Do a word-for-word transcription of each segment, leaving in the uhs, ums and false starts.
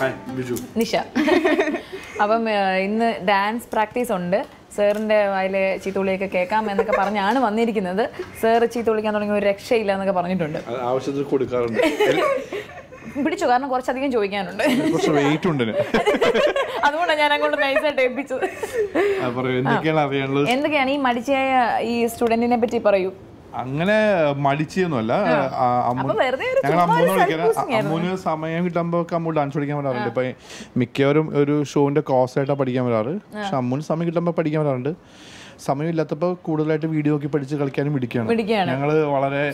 Fine, Biju. Nisha. Now, dance practice. Sir, I have to take a cake and a carnian one needing another. Sir, Chitoli can only wreck shale and the carniton. I was just a good car. British Ugana got something enjoying. I don't know. I'm going to make a picture. In the canny, Madici is student in a petit for you. Angana Madicinola, Ammonia Samayam Dumbo Camudancham by Mikurum shown the cost at a particular, Shamun, Samik Dumba particular under Samuel Latapa could let a video particular can be taken. With the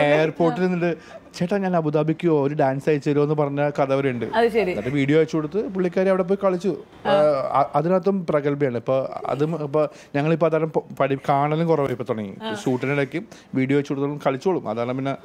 airport in the Chetan and Abu Dhabi dance I said on the Parna Kadaverend. That video I showed the Pulikari out of a college. Adanatum Pragalbe, Adam Yanglipada Padikan or Patoni, suited like him, video children Kalichul, Madamina,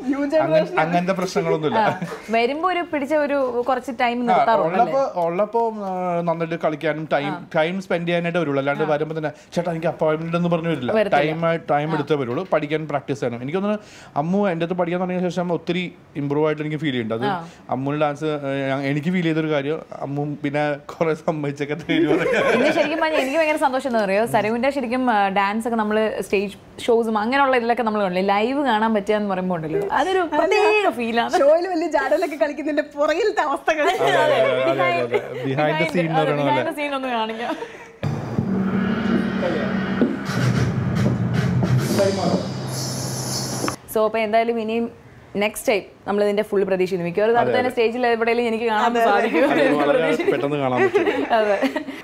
and the person on the Marimbo Pritcheru Corsi time in the Tarapa, Olapo, none of the Kalikan time, time spent in a rural land of Adam and Chatanga appointment on the Bernula. Time, time with the Rulu, Padikan practice and Amu and the Padikan three. Improved and feeling. That's Amul dance. Any kind of feeling. Amu bina kora sam mai check it. Inne shirikam pani any kind of santosham nariyo. Sarivinte shirikam dance ka nammal stage shows mangan orla idla ka nammal live gana bachyan maram modelu. Adiru pathe feel ana. Show ilu velli jada lakke kalikinte poragil tavastha kadu. Behind the scene na orla. Behind the scene onnu kaaniya. So appo endayalum ini next step, we will have full Pradesh. We will have a stage level. We will have a stage level.